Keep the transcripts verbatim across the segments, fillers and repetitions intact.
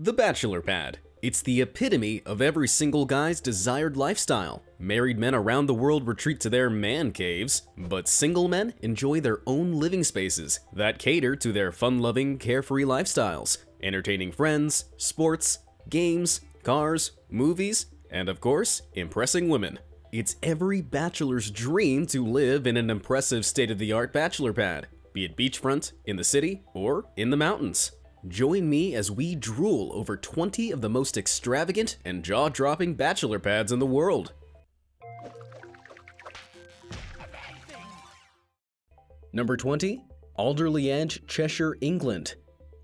The bachelor pad. It's the epitome of every single guy's desired lifestyle. Married men around the world retreat to their man caves, but single men enjoy their own living spaces that cater to their fun-loving, carefree lifestyles, entertaining friends, sports, games, cars, movies, and of course, impressing women. It's every bachelor's dream to live in an impressive state-of-the-art bachelor pad, be it beachfront, in the city, or in the mountains. Join me as we drool over twenty of the most extravagant and jaw-dropping bachelor pads in the world. Number twenty. Alderley Edge, Cheshire, England.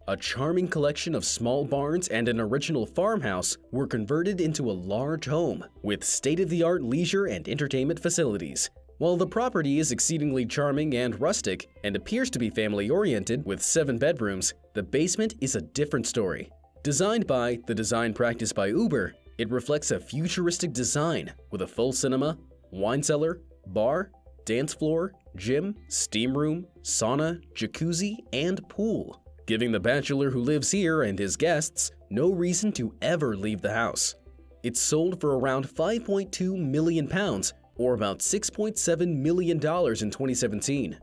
A charming collection of small barns and an original farmhouse were converted into a large home with state-of-the-art leisure and entertainment facilities. While the property is exceedingly charming and rustic and appears to be family-oriented with seven bedrooms, the basement is a different story. Designed by the design practice by Uber, it reflects a futuristic design with a full cinema, wine cellar, bar, dance floor, gym, steam room, sauna, jacuzzi, and pool, giving the bachelor who lives here and his guests no reason to ever leave the house. It's sold for around five point two million pounds, or about six point seven million dollars in twenty seventeen.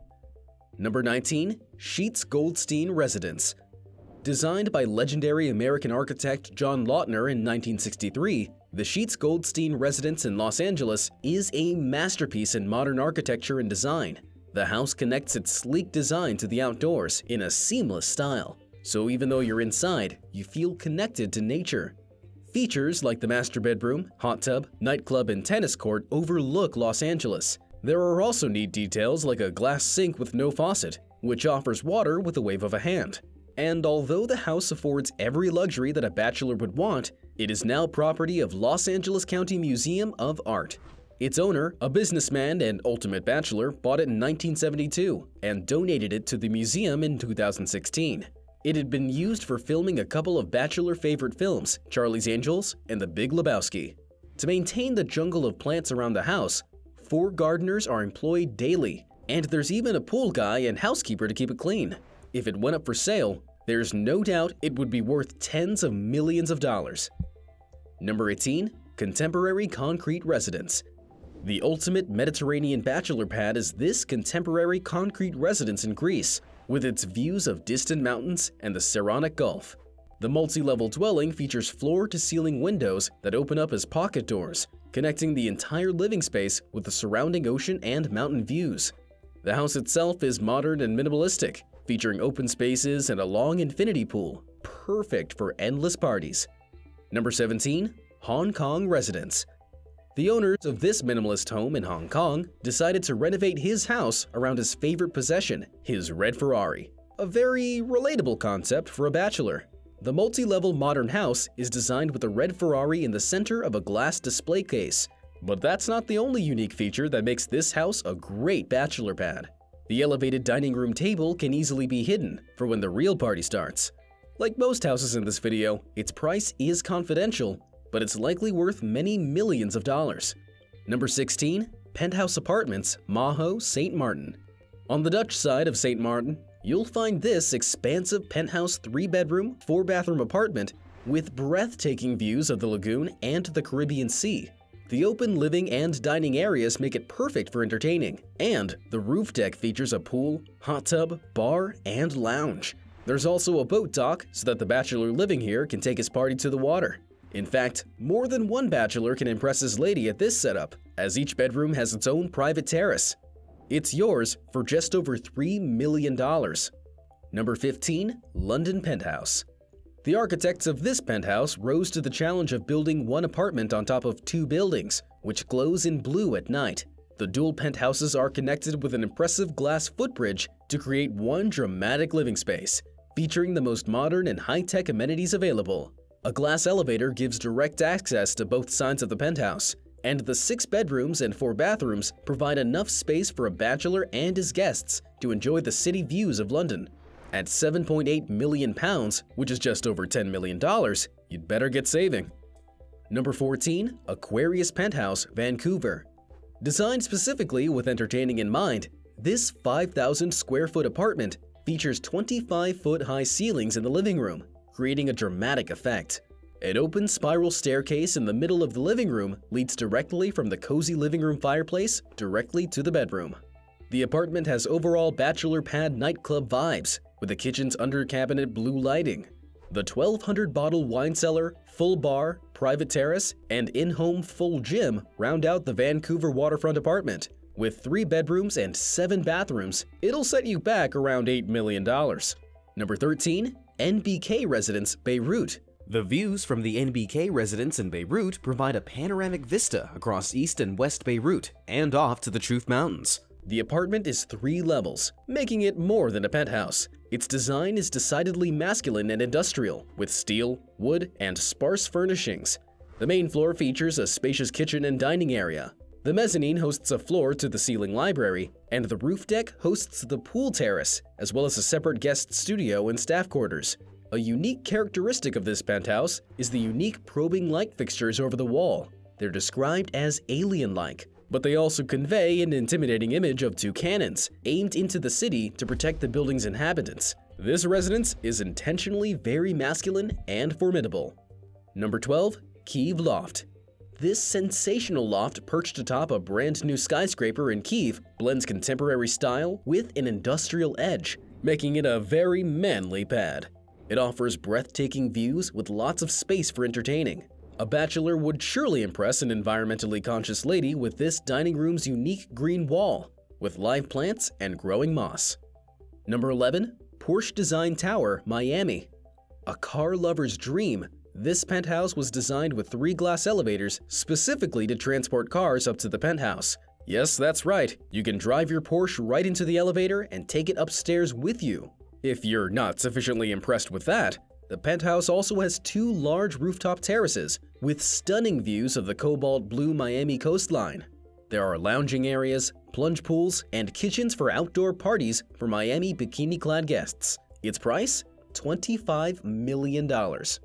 Number nineteen. Sheets Goldstein Residence. Designed by legendary American architect John Lautner in nineteen sixty-three, the Sheets Goldstein Residence in Los Angeles is a masterpiece in modern architecture and design. The house connects its sleek design to the outdoors in a seamless style, so even though you're inside, you feel connected to nature. Features like the master bedroom, hot tub, nightclub, and tennis court overlook Los Angeles. There are also neat details like a glass sink with no faucet, which offers water with a wave of a hand. And although the house affords every luxury that a bachelor would want, it is now property of Los Angeles County Museum of Art. Its owner, a businessman and ultimate bachelor, bought it in nineteen seventy-two and donated it to the museum in two thousand sixteen. It had been used for filming a couple of bachelor favorite films, Charlie's Angels and The Big Lebowski. To maintain the jungle of plants around the house, four gardeners are employed daily, and there's even a pool guy and housekeeper to keep it clean. If it went up for sale, there's no doubt it would be worth tens of millions of dollars. Number eighteen. Contemporary Concrete Residence. The ultimate Mediterranean bachelor pad is this contemporary concrete residence in Greece, with its views of distant mountains and the Saronic Gulf. The multi-level dwelling features floor-to-ceiling windows that open up as pocket doors, connecting the entire living space with the surrounding ocean and mountain views. The house itself is modern and minimalistic, featuring open spaces and a long infinity pool, perfect for endless parties. Number seventeen. Hong Kong Residence. The owners of this minimalist home in Hong Kong decided to renovate his house around his favorite possession, his red Ferrari. A very relatable concept for a bachelor. The multi-level modern house is designed with a red Ferrari in the center of a glass display case. But that's not the only unique feature that makes this house a great bachelor pad. The elevated dining room table can easily be hidden for when the real party starts. Like most houses in this video, its price is confidential, but it's likely worth many millions of dollars. Number sixteen. Penthouse Apartments, Maho, Saint Martin. On the Dutch side of Saint Martin, you'll find this expansive penthouse three-bedroom, four-bathroom apartment with breathtaking views of the lagoon and the Caribbean Sea. The open living and dining areas make it perfect for entertaining, and the roof deck features a pool, hot tub, bar, and lounge. There's also a boat dock so that the bachelor living here can take his party to the water. In fact, more than one bachelor can impress his lady at this setup, as each bedroom has its own private terrace. It's yours for just over three million dollars. Number fifteen. London Penthouse. The architects of this penthouse rose to the challenge of building one apartment on top of two buildings, which glows in blue at night. The dual penthouses are connected with an impressive glass footbridge to create one dramatic living space, featuring the most modern and high-tech amenities available. A glass elevator gives direct access to both sides of the penthouse, and the six bedrooms and four bathrooms provide enough space for a bachelor and his guests to enjoy the city views of London. At seven point eight million pounds, which is just over ten million dollars, you'd better get saving. Number fourteen. Aquarius Penthouse, Vancouver. Designed specifically with entertaining in mind, this five thousand square foot apartment features twenty-five foot high ceilings in the living room, creating a dramatic effect. An open spiral staircase in the middle of the living room leads directly from the cozy living room fireplace directly to the bedroom. The apartment has overall bachelor pad nightclub vibes, with the kitchen's under-cabinet blue lighting. The twelve hundred bottle wine cellar, full bar, private terrace, and in-home full gym round out the Vancouver waterfront apartment. With three bedrooms and seven bathrooms, it'll set you back around eight million dollars. Number thirteen. N B K Residence, Beirut. The views from the N B K Residence in Beirut provide a panoramic vista across East and West Beirut and off to the Chouf Mountains. The apartment is three levels, making it more than a penthouse. Its design is decidedly masculine and industrial, with steel, wood, and sparse furnishings. The main floor features a spacious kitchen and dining area. The mezzanine hosts a floor-to-the-ceiling library, and the roof deck hosts the pool terrace, as well as a separate guest studio and staff quarters. A unique characteristic of this penthouse is the unique probing light fixtures over the wall. They're described as alien-like, but they also convey an intimidating image of two cannons aimed into the city to protect the building's inhabitants. This residence is intentionally very masculine and formidable. Number twelve. Kyiv Loft. This sensational loft perched atop a brand new skyscraper in Kyiv blends contemporary style with an industrial edge, making it a very manly pad. It offers breathtaking views with lots of space for entertaining. A bachelor would surely impress an environmentally conscious lady with this dining room's unique green wall, with live plants and growing moss. Number eleven. Porsche Design Tower, Miami. A car lover's dream, this penthouse was designed with three glass elevators specifically to transport cars up to the penthouse. Yes, that's right, you can drive your Porsche right into the elevator and take it upstairs with you. If you're not sufficiently impressed with that, the penthouse also has two large rooftop terraces with stunning views of the cobalt blue Miami coastline. There are lounging areas, plunge pools, and kitchens for outdoor parties for Miami bikini-clad guests. Its price? twenty-five million dollars.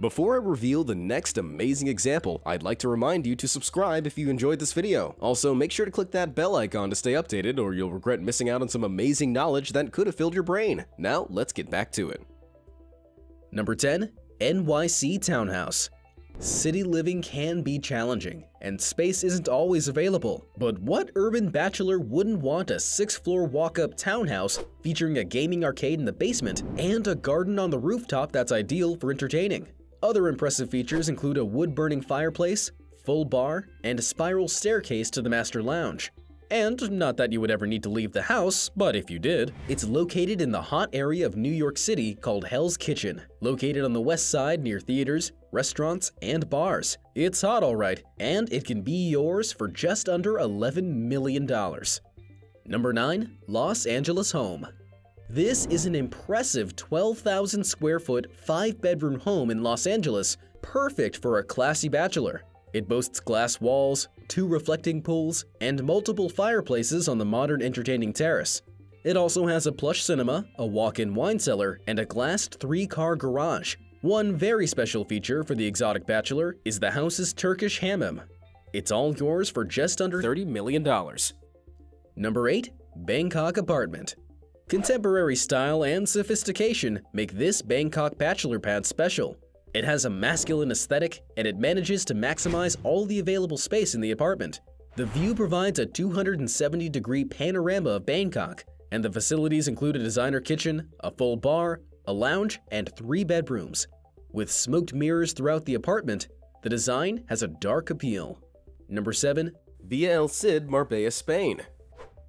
Before I reveal the next amazing example, I'd like to remind you to subscribe if you enjoyed this video. Also, make sure to click that bell icon to stay updated or you'll regret missing out on some amazing knowledge that could have filled your brain. Now, let's get back to it. Number ten. N Y C Townhouse. City living can be challenging, and space isn't always available. But what urban bachelor wouldn't want a six-floor walk-up townhouse featuring a gaming arcade in the basement and a garden on the rooftop that's ideal for entertaining? Other impressive features include a wood-burning fireplace, full bar, and a spiral staircase to the master lounge. And not that you would ever need to leave the house, but if you did, it's located in the hot area of New York City called Hell's Kitchen, located on the west side near theaters, restaurants, and bars. It's hot, all right, and it can be yours for just under eleven million dollars. Number nine. Los Angeles Home. This is an impressive twelve thousand square foot, five bedroom home in Los Angeles, perfect for a classy bachelor. It boasts glass walls, two reflecting pools, and multiple fireplaces on the modern entertaining terrace. It also has a plush cinema, a walk-in wine cellar, and a glassed three-car garage. One very special feature for the exotic bachelor is the house's Turkish hammam. It's all yours for just under thirty million dollars. Number eight. Bangkok Apartment. Contemporary style and sophistication make this Bangkok bachelor pad special. It has a masculine aesthetic, and it manages to maximize all the available space in the apartment. The view provides a two hundred seventy degree panorama of Bangkok, and the facilities include a designer kitchen, a full bar, a lounge, and three bedrooms. With smoked mirrors throughout the apartment, the design has a dark appeal. Number seven. Villa El Cid, Marbella, Spain.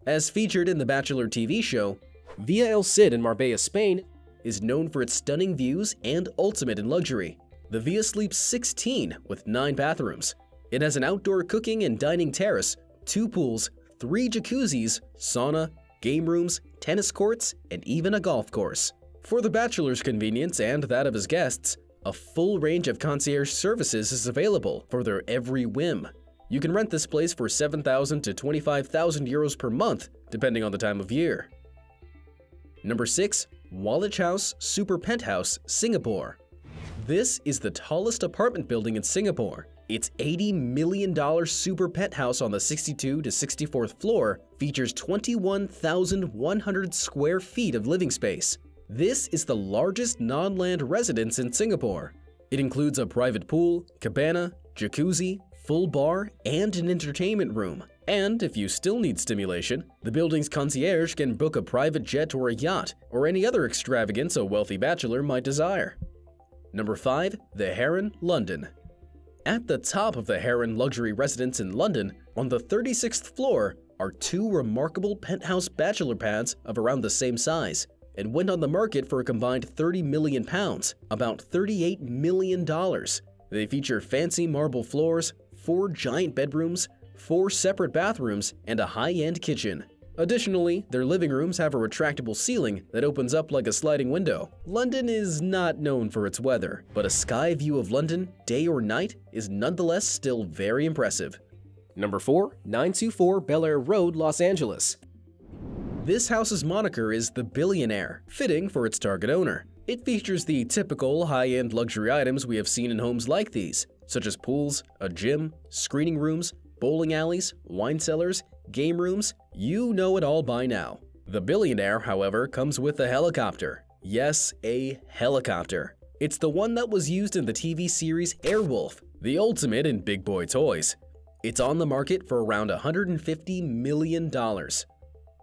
As featured in the Bachelor T V show, Villa El Cid in Marbella, Spain is known for its stunning views and ultimate in luxury. The Villa sleeps sixteen with nine bathrooms. It has an outdoor cooking and dining terrace, two pools, three jacuzzis, sauna, game rooms, tennis courts, and even a golf course. For the bachelor's convenience and that of his guests, a full range of concierge services is available for their every whim. You can rent this place for seven thousand to twenty-five thousand euros per month, depending on the time of year. Number six. Wallace House Super Penthouse, Singapore. This is the tallest apartment building in Singapore. Its eighty million dollar super penthouse on the sixty-second to sixty-fourth floor features twenty-one thousand one hundred square feet of living space. This is the largest non-land residence in Singapore. It includes a private pool, cabana, jacuzzi, full bar, and an entertainment room. And if you still need stimulation, the building's concierge can book a private jet or a yacht, or any other extravagance a wealthy bachelor might desire. Number five. The Heron, London. At the top of the Heron luxury residence in London, on the thirty-sixth floor, are two remarkable penthouse bachelor pads of around the same size, and went on the market for a combined thirty million pounds, about thirty-eight million dollars. They feature fancy marble floors, four giant bedrooms, four separate bathrooms, and a high-end kitchen. Additionally, their living rooms have a retractable ceiling that opens up like a sliding window. London is not known for its weather, but a sky view of London, day or night, is nonetheless still very impressive. Number four. nine two four Bel Air Road, Los Angeles. This house's moniker is The Billionaire, fitting for its target owner. It features the typical high-end luxury items we have seen in homes like these, such as pools, a gym, screening rooms, bowling alleys, wine cellars, game rooms. You know it all by now. The Billionaire, however, comes with a helicopter. Yes, a helicopter. It's the one that was used in the T V series Airwolf, the ultimate in big boy toys. It's on the market for around one hundred fifty million dollars.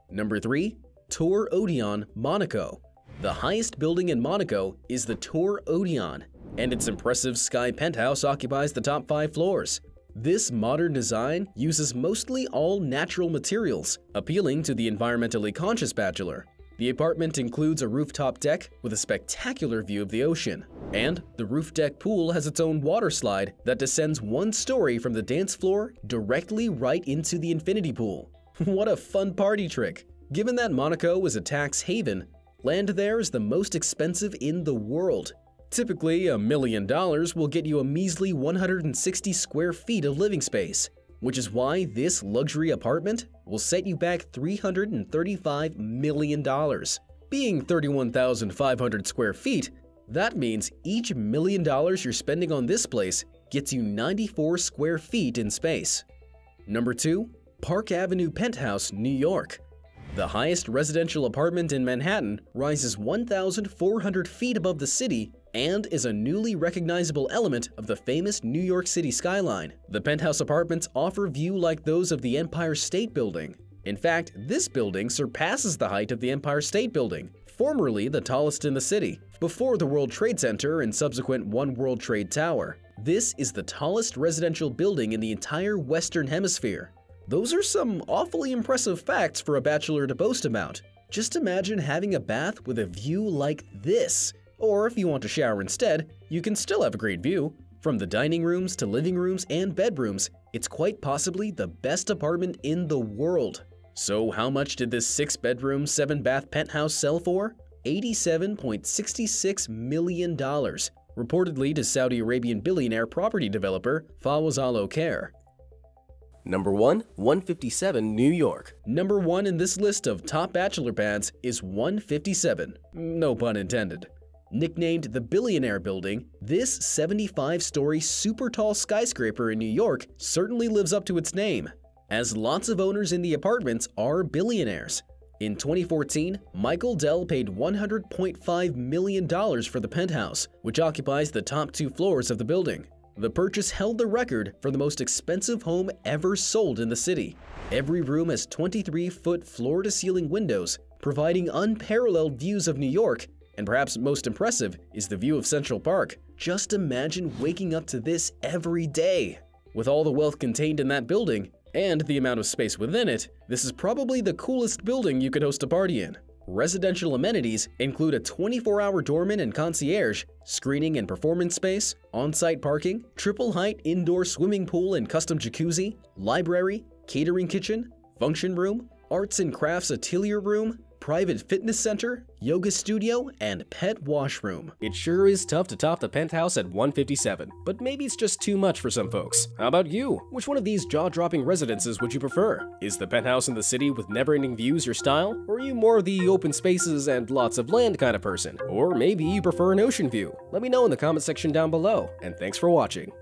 Number three. Tour Odeon, Monaco. The highest building in Monaco is the Tour Odeon, and its impressive sky penthouse occupies the top five floors. This modern design uses mostly all natural materials, appealing to the environmentally conscious bachelor. The apartment includes a rooftop deck with a spectacular view of the ocean, and the roof deck pool has its own water slide that descends one story from the dance floor directly right into the infinity pool. What a fun party trick! Given that Monaco is a tax haven, land there is the most expensive in the world. Typically, a million dollars will get you a measly one hundred sixty square feet of living space, which is why this luxury apartment will set you back three hundred thirty-five million dollars. Being thirty-one thousand five hundred square feet, that means each million dollars you're spending on this place gets you ninety-four square feet in space. Number two. Park Avenue Penthouse, New York. The highest residential apartment in Manhattan rises one thousand four hundred feet above the city and is a newly recognizable element of the famous New York City skyline. The penthouse apartments offer view like those of the Empire State Building. In fact, this building surpasses the height of the Empire State Building, formerly the tallest in the city, before the World Trade Center and subsequent One World Trade Tower. This is the tallest residential building in the entire Western Hemisphere. Those are some awfully impressive facts for a bachelor to boast about. Just imagine having a bath with a view like this. Or if you want to shower instead, you can still have a great view. From the dining rooms to living rooms and bedrooms, it's quite possibly the best apartment in the world. So how much did this six-bedroom, seven-bath penthouse sell for? eighty-seven point six six million dollars, reportedly to Saudi Arabian billionaire property developer Fawaz Al Okair. Number one. one fifty-seven New York. Number one in this list of top bachelor pads is one fifty-seven, no pun intended. Nicknamed the Billionaire Building, this seventy-five-story super-tall skyscraper in New York certainly lives up to its name, as lots of owners in the apartments are billionaires. In twenty fourteen, Michael Dell paid one hundred point five million dollars for the penthouse, which occupies the top two floors of the building. The purchase held the record for the most expensive home ever sold in the city. Every room has twenty-three foot floor-to-ceiling windows, providing unparalleled views of New York, and perhaps most impressive is the view of Central Park. Just imagine waking up to this every day! With all the wealth contained in that building, and the amount of space within it, this is probably the coolest building you could host a party in. Residential amenities include a twenty-four hour doorman and concierge, screening and performance space, on-site parking, triple-height indoor swimming pool and custom jacuzzi, library, catering kitchen, function room, arts and crafts atelier room, private fitness center, yoga studio, and pet washroom. It sure is tough to top the penthouse at one fifty-seven, but maybe it's just too much for some folks. How about you? Which one of these jaw-dropping residences would you prefer? Is the penthouse in the city with never-ending views your style? Or are you more the open spaces and lots of land kind of person? Or maybe you prefer an ocean view? Let me know in the comment section down below, and thanks for watching.